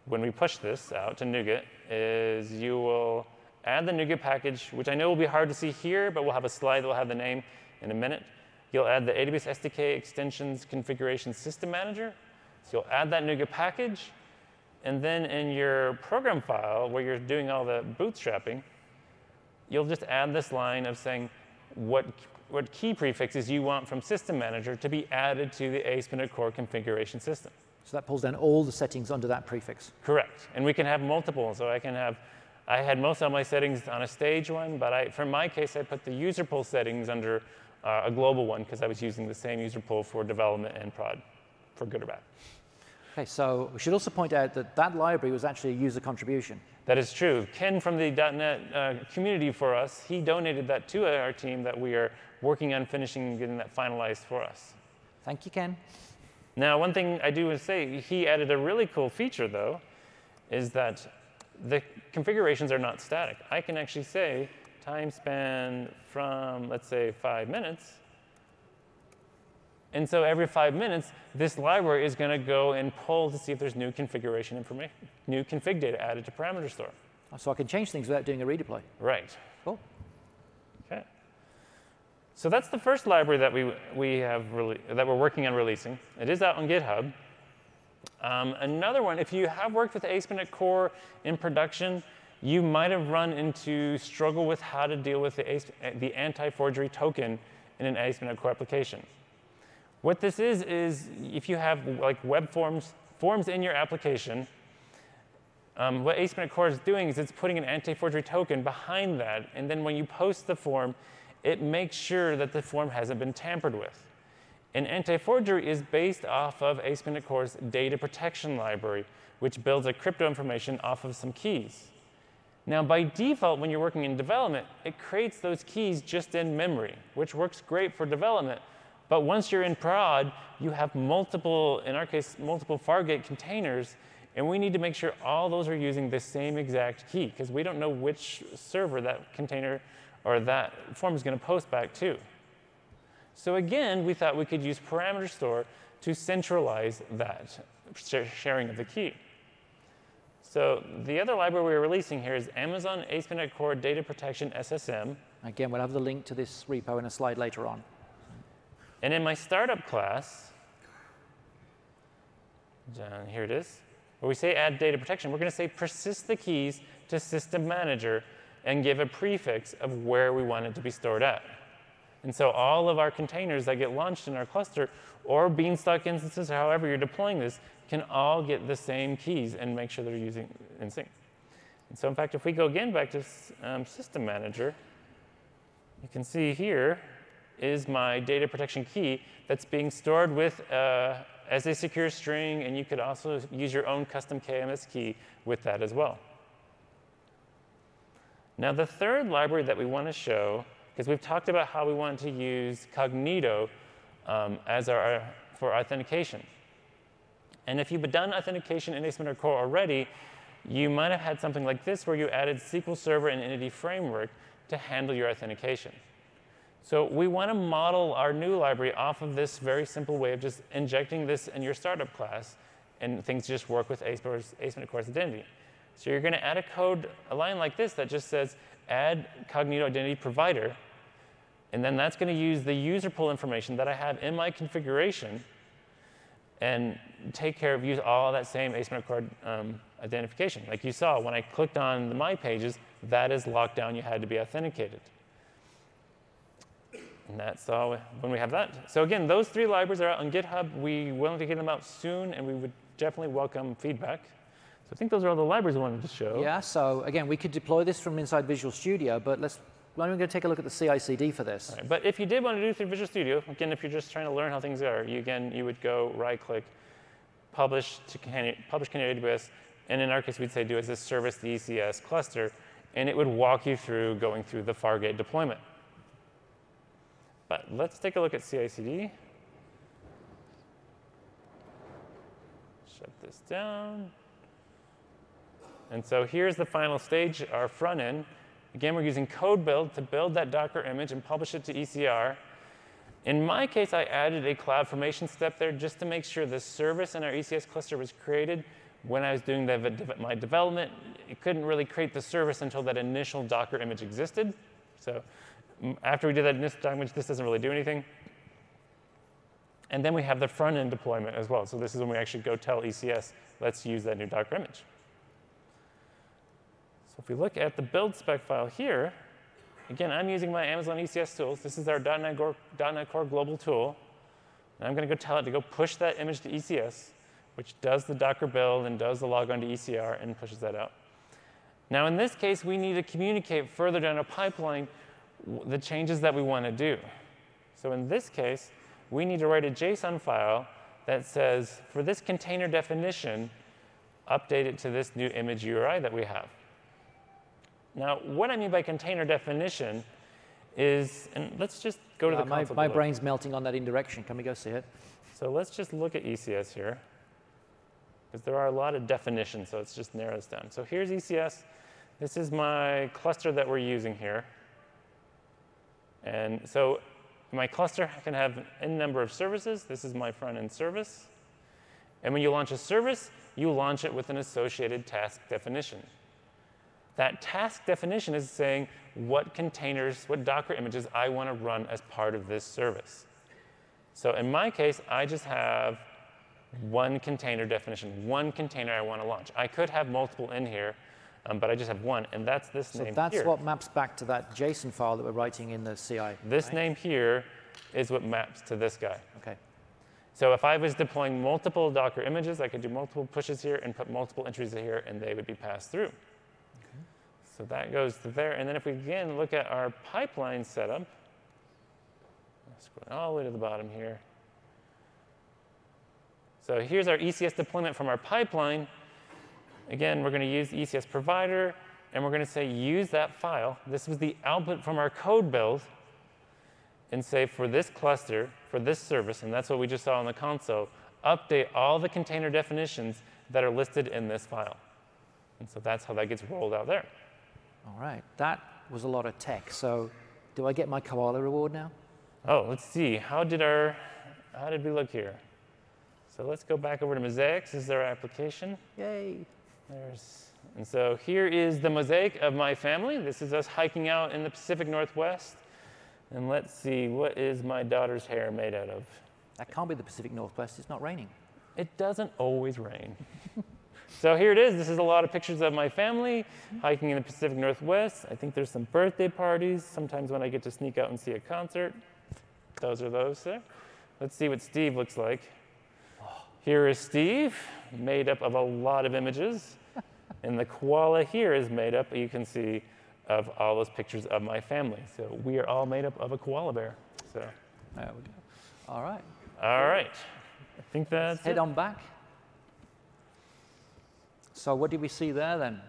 when we push this out to NuGet is you will add the NuGet package, which I know will be hard to see here, but we'll have a slide that will have the name in a minute. You'll add the A W S S D K Extensions Configuration System Manager. So you'll add that NuGet package. And then in your program file, where you're doing all the bootstrapping, you'll just add this line of saying what, what key prefixes you want from System Manager to be added to the A S P dot NET Core configuration system. So that pulls down all the settings under that prefix. Correct. And we can have multiple. So I can have, I had most of my settings on a stage one, but I, for my case, I put the user pull settings under uh, a global one because I was using the same user pull for development and prod, for good or bad. Okay, so we should also point out that that library was actually a user contribution. That is true. Ken from the dot NET uh, community for us, he donated that to our team that we are working on finishing and getting that finalized for us. Thank you, Ken. Now, one thing I do want to say, he added a really cool feature, though, is that the configurations are not static. I can actually say time span from, let's say, five minutes. And so every five minutes, this library is going to go and pull to see if there's new configuration information, new config data added to Parameter Store. So I can change things without doing a redeploy. Right. Cool. Okay. So that's the first library that we we have that we're working on releasing. It is out on GitHub. Um, another one, if you have worked with A S P dot NET Core in production, you might have run into struggle with how to deal with the, the anti-forgery token in an A S P dot NET Core application. What this is, is if you have like web forms, forms in your application, um, what A S P dot NET Core is doing is it's putting an anti-forgery token behind that, and then when you post the form, it makes sure that the form hasn't been tampered with. And anti-forgery is based off of A S P dot NET Core's data protection library, which builds a crypto information off of some keys. Now, by default, when you're working in development, it creates those keys just in memory, which works great for development. But once you're in prod, you have multiple, in our case, multiple Fargate containers, and we need to make sure all those are using the same exact key, because we don't know which server that container or that form is going to post back to. So again, we thought we could use Parameter Store to centralize that sharing of the key. So the other library we're releasing here is Amazon A S P dot NET Core Data Protection S S M. Again, we'll have the link to this repo in a slide later on. And in my startup class, down here it is, where we say add data protection, we're going to say persist the keys to System Manager and give a prefix of where we want it to be stored at. And so all of our containers that get launched in our cluster or Beanstalk instances, or however you're deploying this, can all get the same keys and make sure they're using in sync. And so in fact, if we go again back to um, System Manager, you can see here is my data protection key that's being stored with uh, as a secure string, and you could also use your own custom K M S key with that as well. Now, the third library that we want to show, because we've talked about how we want to use Cognito um, as our, for authentication. And if you've done authentication in A S P dot NET Core already, you might have had something like this where you added S Q L Server and Entity Framework to handle your authentication. So we want to model our new library off of this very simple way of just injecting this in your startup class, and things just work with A S P dot NET Core's identity. So you're going to add a code, a line like this that just says, add Cognito identity provider, and then that's going to use the user pull information that I have in my configuration and take care of, use all that same A S P dot NET Core um, identification. Like you saw, when I clicked on the My Pages, that is locked down. You had to be authenticated. And that's all when we have that. So again, those three libraries are out on GitHub. We will get them out soon, and we would definitely welcome feedback. So I think those are all the libraries we wanted to show. Yeah, so again, we could deploy this from inside Visual Studio, but let's, well, I'm going to take a look at the C I C D for this. Right, but if you did want to do it through Visual Studio, again, if you're just trying to learn how things are, you, again, you would go right-click, publish to publish Cognito A W S, And in our case, we'd say do is this service the E C S cluster, and it would walk you through going through the Fargate deployment. But let's take a look at C I C D. Shut this down. And so here's the final stage, our front end. Again, we're using CodeBuild to build that Docker image and publish it to E C R. In my case, I added a CloudFormation step there just to make sure the service in our E C S cluster was created when I was doing the, my development. It couldn't really create the service until that initial Docker image existed. So after we did that initial Docker image, this doesn't really do anything. And then we have the front end deployment as well. So this is when we actually go tell E C S, let's use that new Docker image. So if we look at the build spec file here, again, I'm using my Amazon E C S tools. This is our dot NET Core global tool. And I'm going to go tell it to go push that image to E C S, which does the Docker build and does the log on to E C R and pushes that out. Now, in this case, we need to communicate further down a pipeline the changes that we want to do. So in this case, we need to write a JSON file that says, for this container definition, update it to this new image U R I that we have. Now, what I mean by container definition is, and let's just go to uh, the my, console. My below. brain's melting on that indirection. Can we go see it? So let's just look at E C S here, because there are a lot of definitions, so it just narrows down. So here's E C S. This is my cluster that we're using here. And so my cluster can have n number of services. This is my front-end service. And when you launch a service, you launch it with an associated task definition. That task definition is saying what containers, what Docker images I want to run as part of this service. So in my case, I just have one container definition, one container I want to launch. I could have multiple in here, um, but I just have one, and that's this name here. So that's what maps back to that JSON file that we're writing in the C I. This name here is what maps to this guy. Okay. So if I was deploying multiple Docker images, I could do multiple pushes here and put multiple entries here, and they would be passed through. So that goes to there. And then if we again look at our pipeline setup, scrolling all the way to the bottom here. So here's our E C S deployment from our pipeline. Again, we're going to use E C S provider, and we're going to say use that file. This was the output from our code build, and say for this cluster, for this service, and that's what we just saw on the console, update all the container definitions that are listed in this file. And so that's how that gets rolled out there. All right, that was a lot of tech. So, do I get my koala reward now? Oh, let's see. How did our? How did we look here? So let's go back over to Mosaics. This is our application. Yay! There's. And so here is the mosaic of my family. This is us hiking out in the Pacific Northwest. And let's see, what is my daughter's hair made out of? That can't be the Pacific Northwest. It's not raining. It doesn't always rain. So here it is. This is a lot of pictures of my family hiking in the Pacific Northwest. I think there's some birthday parties. Sometimes when I get to sneak out and see a concert, those are those there. Let's see what Steve looks like. Here is Steve, made up of a lot of images. And the koala here is made up, you can see, of all those pictures of my family. So we are all made up of a koala bear. So there we go. All right. All right. I think that's it. Head on back. So what did we see there then?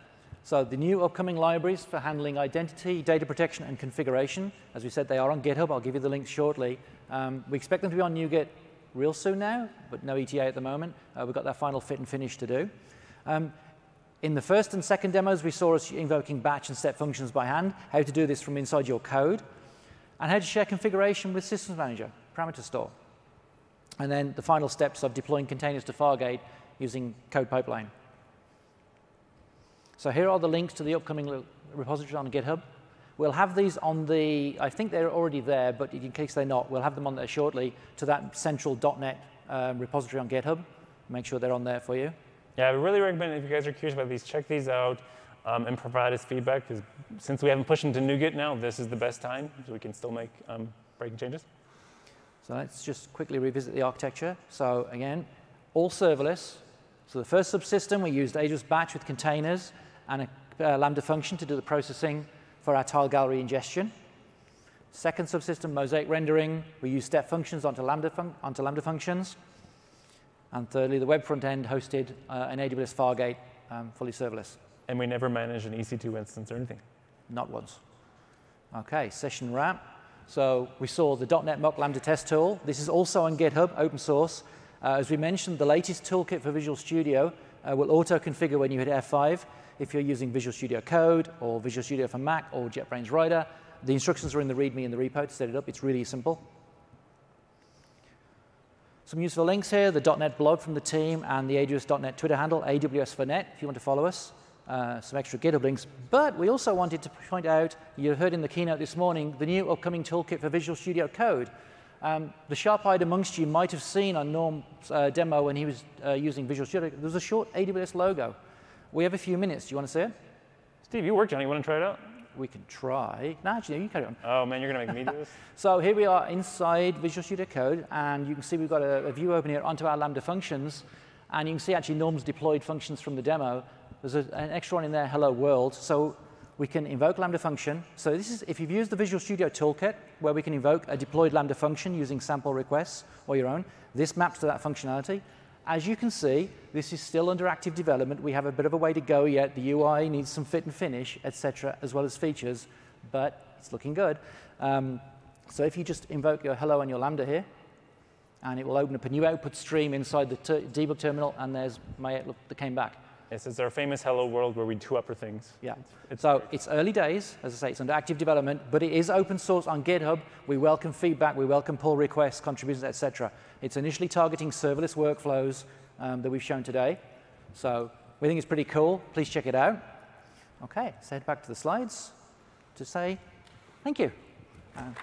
So the new upcoming libraries for handling identity, data protection, and configuration. As we said, they are on GitHub. I'll give you the links shortly. Um, we expect them to be on NuGet real soon now, but no E T A at the moment. Uh, we've got that final fit and finish to do. Um, in the first and second demos, we saw us invoking batch and step functions by hand, how to do this from inside your code, and how to share configuration with Systems Manager, Parameter Store. And then the final steps of deploying containers to Fargate using Code Pipeline. So here are the links to the upcoming repositories on GitHub. We'll have these on the, I think they're already there, but in case they're not, we'll have them on there shortly to that central .NET um, repository on GitHub. Make sure they're on there for you. Yeah, I really recommend, if you guys are curious about these, check these out um, and provide us feedback, because since we haven't pushed into NuGet now, this is the best time, so we can still make um, breaking changes. So let's just quickly revisit the architecture. So again, all serverless. So the first subsystem, we used A W S Batch with containers and a uh, Lambda function to do the processing for our tile gallery ingestion. Second subsystem, mosaic rendering. We use step functions onto Lambda, fun onto Lambda functions. And thirdly, the web front end hosted uh, an A W S Fargate um, fully serverless. And we never manage an E C two instance or anything? Not once. OK, session wrap. So we saw the .NET Mock Lambda test tool. This is also on GitHub, open source. Uh, as we mentioned, the latest toolkit for Visual Studio uh, will auto-configure when you hit F five. If you're using Visual Studio Code or Visual Studio for Mac or JetBrains Rider, the instructions are in the README and the repo to set it up. It's really simple. Some useful links here, the .NET blog from the team and the A W S dot net Twitter handle, A W S for net, if you want to follow us. Uh, some extra GitHub links. But we also wanted to point out, you heard in the keynote this morning, the new upcoming toolkit for Visual Studio Code. Um, the sharp-eyed amongst you might have seen on Norm's uh, demo when he was uh, using Visual Studio, there was a short A W S logo. We have a few minutes. Do you want to see it? Steve, you worked on it. You want to try it out? We can try. No, actually, you carry on. Oh, man, you're going to make me do this? So here we are inside Visual Studio Code. And you can see we've got a, a view open here onto our Lambda functions. And you can see actually Norm's deployed functions from the demo. There's a, an extra one in there, hello world. So we can invoke Lambda function. So this is if you've used the Visual Studio toolkit, where we can invoke a deployed Lambda function using sample requests or your own, this maps to that functionality. As you can see, this is still under active development. We have a bit of a way to go yet. The U I needs some fit and finish, et cetera, as well as features. But it's looking good. Um, so if you just invoke your hello and your Lambda here, and it will open up a new output stream inside the ter debug terminal, and there's my outlook that came back. Yes, it's our famous hello world where we two-upper things. Yeah. It's, it's so it's early days. As I say, it's under active development, but it is open source on GitHub. We welcome feedback. We welcome pull requests, contributions, et cetera. It's initially targeting serverless workflows um, that we've shown today. So we think it's pretty cool. Please check it out. OK, let's head back to the slides to say thank you. Um,